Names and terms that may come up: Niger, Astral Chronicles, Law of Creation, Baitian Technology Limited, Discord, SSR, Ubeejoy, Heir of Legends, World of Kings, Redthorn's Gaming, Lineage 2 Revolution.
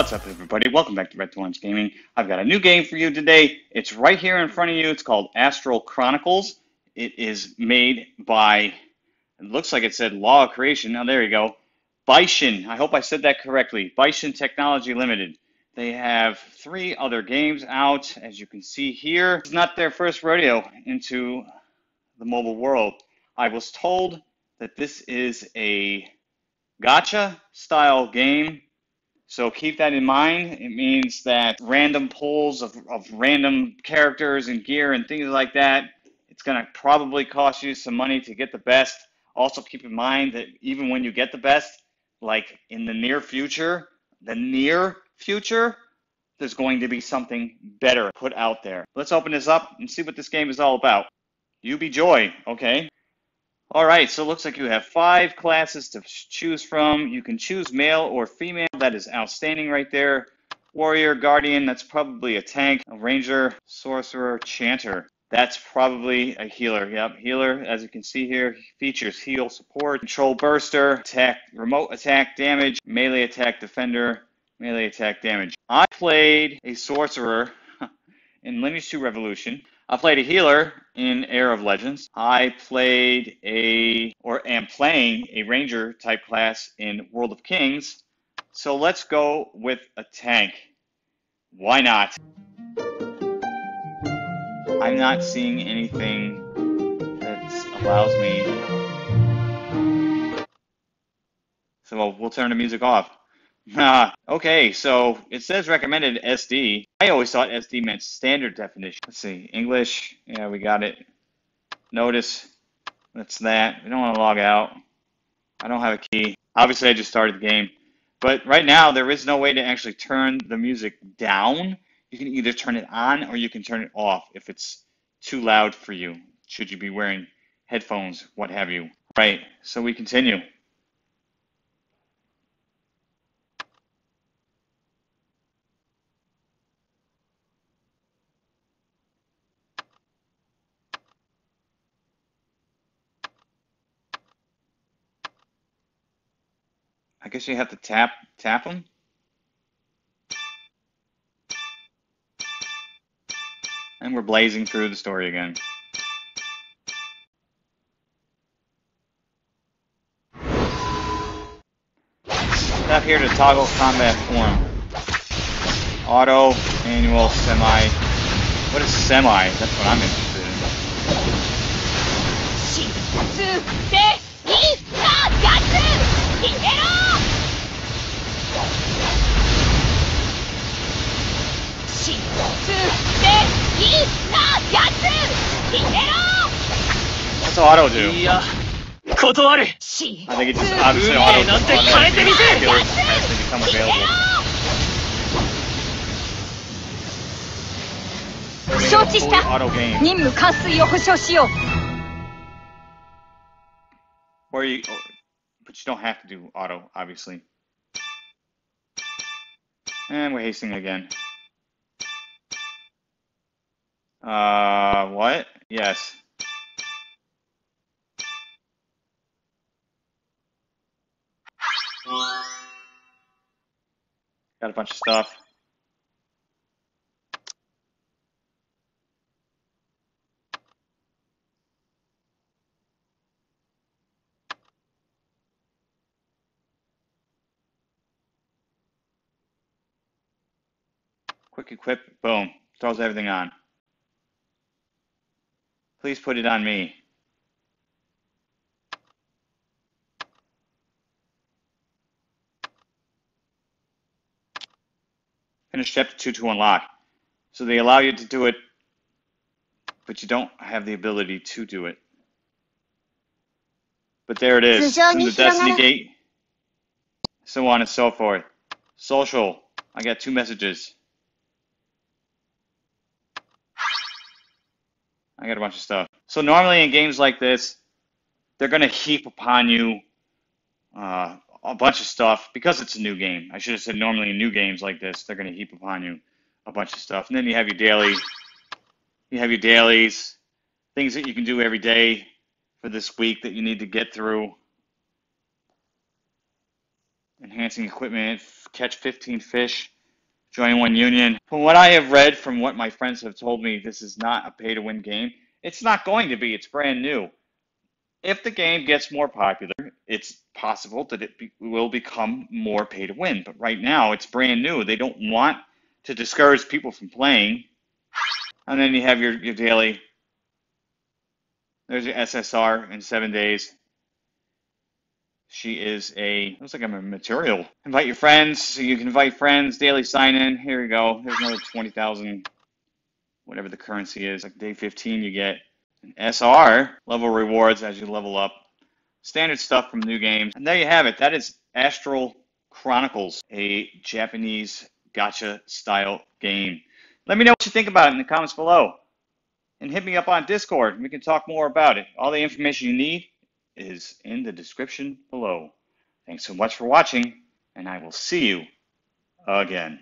What's up, everybody? Welcome back to Redthorn's Gaming. I've got a new game for you today. It's right here in front of you. It's called Astral Chronicles. It is made by, it looks like it said Law of Creation. Now, there you go. Baitian. I hope I said that correctly. Baitian Technology Limited. They have three other games out, as you can see here. It's not their first rodeo into the mobile world. I was told that this is a gacha-style game, so keep that in mind. It means that random pulls of random characters and gear and things like that, it's going to probably cost you some money to get the best. Also keep in mind that even when you get the best, like in the near future, there's going to be something better put out there. Let's open this up and see what this game is all about. Ubeejoy, okay. All right, so it looks like you have 5 classes to choose from. You can choose male or female. That is outstanding right there. Warrior, guardian, that's probably a tank. A ranger, sorcerer, chanter. That's probably a healer. Yep, healer, as you can see here. Features heal, support, control burster, attack, remote attack, damage, melee attack, defender, melee attack, damage. I played a sorcerer in Lineage 2 Revolution. I played a healer in Heir of Legends. I played am playing a ranger type class in World of Kings. So let's go with a tank. Why not? I'm not seeing anything that allows me. So we'll turn the music off. Okay, so it says recommended SD. I always thought SD meant standard definition. Let's see, English. Yeah, we got it. Notice, that's that. We don't want to log out. I don't have a key. Obviously, I just started the game. But right now, there is no way to actually turn the music down. You can either turn it on or you can turn it off if it's too loud for you, should you be wearing headphones, what have you. Right, so we continue. I guess you have to tap them. And we're blazing through the story again. Step here to toggle combat form. Auto, manual, semi. What is semi? That's what I'm interested in. What's auto do? I think it just obviously auto does the killers as they become available. Auto game. Or you, but you don't have to do auto, obviously. And we're hasting again. What? Yes. Got a bunch of stuff. Quick equip, boom, throws everything on. Please put it on me. Finish chapter 2 to unlock. So they allow you to do it, but you don't have the ability to do it. But there it is, in the Destiny Gate, so on and so forth. Social, I got 2 messages. I got a bunch of stuff. So normally in games like this, they're going to heap upon you a bunch of stuff because it's a new game. I should have said normally in new games like this, they're going to heap upon you a bunch of stuff. And then you have your daily, you have your dailies, things that you can do every day for this week that you need to get through. enhancing equipment, catch 15 fish, join one union. From what I have read, from what my friends have told me, this is not a pay-to-win game. It's not going to be. It's brand new. If the game gets more popular, it's possible that it will become more pay-to-win. But right now, it's brand new. They don't want to discourage people from playing. And then you have your daily. There's your SSR in 7 days. She is a, looks like I'm a material. Invite your friends. So you can invite friends. Daily sign-in. Here we go. Here's another 20,000, whatever the currency is. Like day 15, you get an SR level rewards as you level up. Standard stuff from new games. And there you have it. That is Astral Chronicles, a Japanese gacha-style game. Let me know what you think about it in the comments below. And hit me up on Discord, and we can talk more about it. All the information you need is in the description below. Thanks so much for watching, and I will see you again.